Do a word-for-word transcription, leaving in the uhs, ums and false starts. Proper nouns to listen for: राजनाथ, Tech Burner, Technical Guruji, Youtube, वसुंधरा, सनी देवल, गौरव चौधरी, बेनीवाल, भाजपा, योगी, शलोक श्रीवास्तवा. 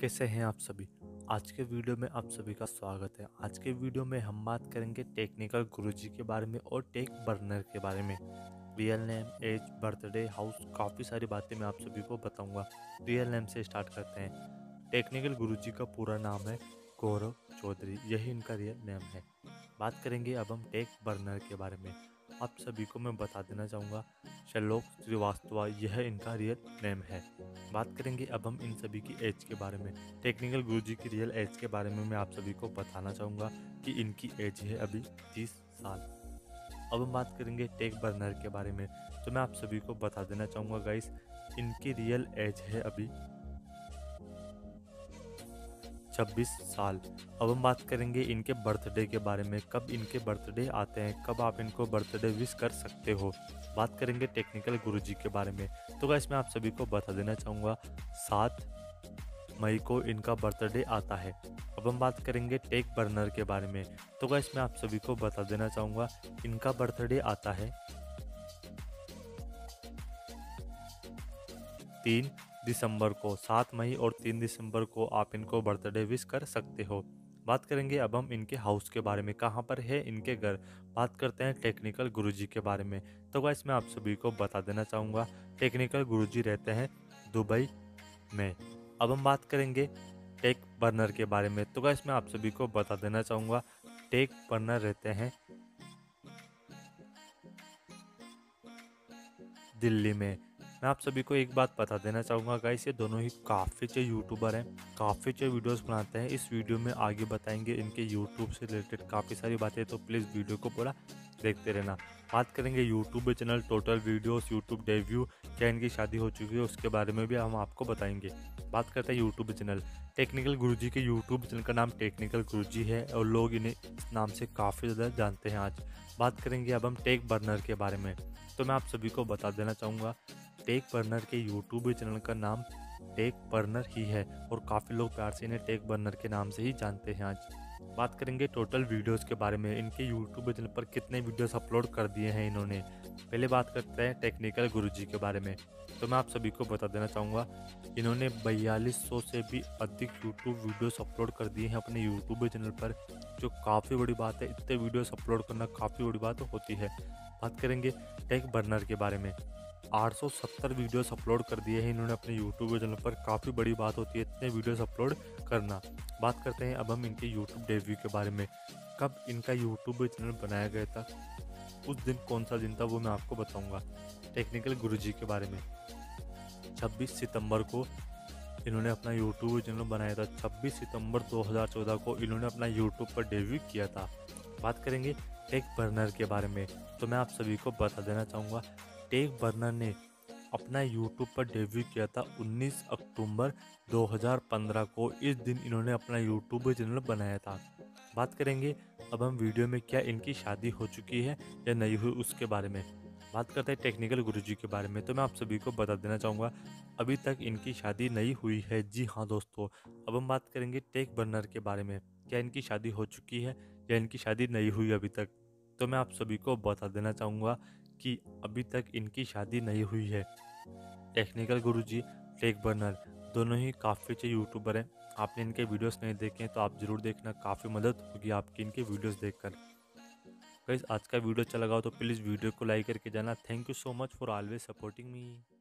कैसे हैं आप सभी। आज के वीडियो में आप सभी का स्वागत है। आज के वीडियो में हम बात करेंगे टेक्निकल गुरुजी के बारे में और टेक बर्नर के बारे में। Real name, age, birthday, house, काफ़ी सारी बातें मैं आप सभी को बताऊंगा। रियल नेम से स्टार्ट करते हैं। टेक्निकल गुरुजी का पूरा नाम है गौरव चौधरी, यही इनका रियल नेम है। बात करेंगे अब हम टेक बर्नर के बारे में। आप सभी को मैं बता देना चाहूँगा शलोक श्रीवास्तवा, यह इनका रियल नेम है। बात करेंगे अब हम इन सभी की एज के बारे में। टेक्निकल गुरुजी की रियल एज के बारे में मैं आप सभी को बताना चाहूँगा कि इनकी एज है अभी तीस साल। अब हम बात करेंगे टेक बर्नर के बारे में, तो मैं आप सभी को बता देना चाहूँगा गाइस, इनकी रियल एज है अभी छब्बीस साल। अब हम बात करेंगे इनके बर्थडे के बारे में, कब इनके बर्थडे आते हैं, कब आप इनको बर्थडे विश कर सकते हो। बात करेंगे टेक्निकल गुरुजी के बारे में, तो गाइस मैं आप सभी को बता देना चाहूँगा सात मई को इनका बर्थडे आता है। अब हम बात करेंगे टेक बर्नर के बारे में, तो गाइस मैं आप सभी को बता देना चाहूँगा इनका बर्थडे आता है तीन दिसंबर को। सात मई और तीन दिसंबर को आप इनको बर्थडे विश कर सकते हो। बात करेंगे अब हम इनके हाउस के बारे में, कहाँ पर है इनके घर। बात करते हैं टेक्निकल गुरुजी के बारे में, तो गाइस मैं आप सभी को बता देना चाहूँगा टेक्निकल गुरुजी रहते हैं दुबई में। अब हम बात करेंगे टेक बर्नर के बारे में, तो गाइस मैं आप सभी को बता देना चाहूँगा टेक बर्नर रहते हैं दिल्ली में। मैं आप सभी को एक बात बता देना चाहूँगा गाइस, ये दोनों ही काफ़ी अच्छे यूट्यूबर हैं, काफ़ी अच्छे वीडियोस बनाते हैं। इस वीडियो में आगे बताएंगे इनके यूट्यूब से रिलेटेड काफ़ी सारी बातें, तो प्लीज़ वीडियो को पूरा देखते रहना। बात करेंगे YouTube channel, total videos, YouTube debut, क्या इनकी शादी हो चुकी है उसके बारे में भी हम आपको बताएंगे। बात करते हैं यूट्यूब चैनल। टेक्निकल गुरुजी के यूट्यूब चैनल का नाम टेक्निकल गुरुजी है और लोग इन्हें इस नाम से काफ़ी ज़्यादा जानते हैं आज। बात करेंगे अब हम टेक बर्नर के बारे में, तो मैं आप सभी को बता देना चाहूँगा टेक बर्नर के यूट्यूब चैनल का नाम टेक बर्नर ही है और काफ़ी लोग प्यार से इन्हें टेक बर्नर के नाम से ही जानते हैं आज। बात करेंगे टोटल वीडियोस के बारे में, इनके यूट्यूब चैनल पर कितने वीडियोस अपलोड कर दिए हैं इन्होंने। पहले बात करते हैं टेक्निकल गुरुजी के बारे में, तो मैं आप सभी को बता देना चाहूँगा इन्होंने बयालीस सौ से भी अधिक यूट्यूब वीडियोस अपलोड कर दिए हैं अपने यूट्यूब चैनल पर, जो काफ़ी बड़ी बात है। इतने वीडियोस अपलोड करना काफ़ी बड़ी बात होती है। बात करेंगे टेक बर्नर के बारे में, आठ सौ सत्तर वीडियोस अपलोड कर दिए हैं इन्होंने अपने यूट्यूब चैनल पर, काफ़ी बड़ी बात होती है इतने वीडियोस अपलोड करना। बात करते हैं अब हम इनके यूट्यूब डेब्यू के बारे में, कब इनका यूट्यूब चैनल बनाया गया था, उस दिन कौन सा दिन था वो मैं आपको बताऊंगा। टेक्निकल गुरुजी के बारे में छब्बीस सितंबर को इन्होंने अपना यूट्यूब चैनल बनाया था। छब्बीस सितंबर दो हज़ार चौदह को इन्होंने अपना यूट्यूब पर डेब्यू किया था। बात करेंगे टेक बर्नर के बारे में, तो मैं आप सभी को बता देना चाहूँगा टेक बर्नर ने अपना यूट्यूब पर डेब्यू किया था उन्नीस अक्टूबर दो हज़ार पंद्रह को। इस दिन इन्होंने अपना यूट्यूब चैनल बनाया था। बात करेंगे अब हम वीडियो में क्या इनकी शादी हो चुकी है या नहीं हुई उसके बारे में। बात करते हैं टेक्निकल गुरुजी के बारे में, तो मैं आप सभी को बता देना चाहूँगा अभी तक इनकी शादी नहीं हुई है। जी हाँ दोस्तों, अब हम बात करेंगे टेक बर्नर के बारे में, क्या इनकी शादी हो चुकी है या इनकी शादी नहीं हुई अभी तक। तो मैं आप सभी को बता देना चाहूँगा कि अभी तक इनकी शादी नहीं हुई है। टेक्निकल गुरुजी, टेक बर्नर दोनों ही काफ़ी अच्छे यूट्यूबर हैं। आपने इनके वीडियोस नहीं देखे हैं तो आप ज़रूर देखना, काफ़ी मदद होगी आपकी इनके वीडियोस देखकर। गाइस आज का वीडियो अच्छा लगा हो तो प्लीज़ वीडियो को लाइक करके जाना। Thank you so much for always supporting me.